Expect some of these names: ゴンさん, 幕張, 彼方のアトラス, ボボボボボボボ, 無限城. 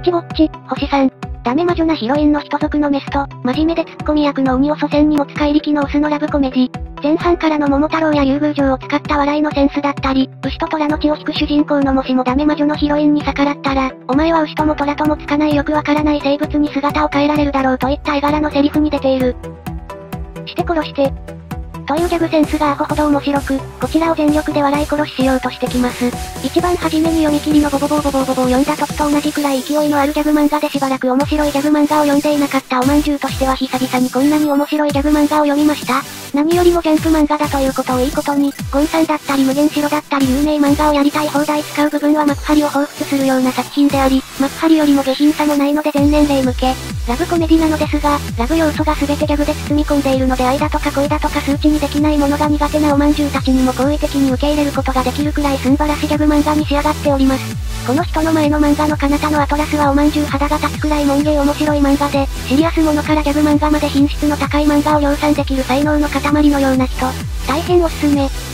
ッチゴッチ、星3。ダメ魔女なヒロインの人族のメスと、真面目でツッコミ役の鬼を祖先にも使い力のオスのラブコメディ。前半からの桃太郎や竜宮城を使った笑いのセンスだったり、牛と虎の血を引く主人公のもしもダメ魔女のヒロインに逆らったら、お前は牛とも虎ともつかないよくわからない生物に姿を変えられるだろうといった絵柄のセリフに出ている。して殺して。というギャグセンスがアホほど面白く、こちらを全力で笑い殺ししようとしてきます。一番初めに読み切りのボボボボボボボを読んだ時と同じくらい勢いのあるギャグ漫画でしばらく面白いギャグ漫画を読んでいなかったおまんじゅうとしては久々にこんなに面白いギャグ漫画を読みました。何よりもジャンプ漫画だということをいいことに、ゴンさんだったり無限城だったり有名漫画をやりたい放題使う部分は幕張を彷彿するような作品であり、幕張よりも下品さもないので全年齢向け。ラブコメディなのですが、ラブ要素が全てギャグで包み込んでいるので愛だとか恋だとか数値にできないものが苦手なおまんじゅうたちにも好意的に受け入れることができるくらい素晴らしいギャグ漫画に仕上がっております。この人の前の漫画の彼方のアトラスはおまんじゅう肌が立つくらい門芸面白い漫画で、シリアスものからギャグ漫画まで品質の高い漫画を量産できる才能の塊のような人。大変おすすめ。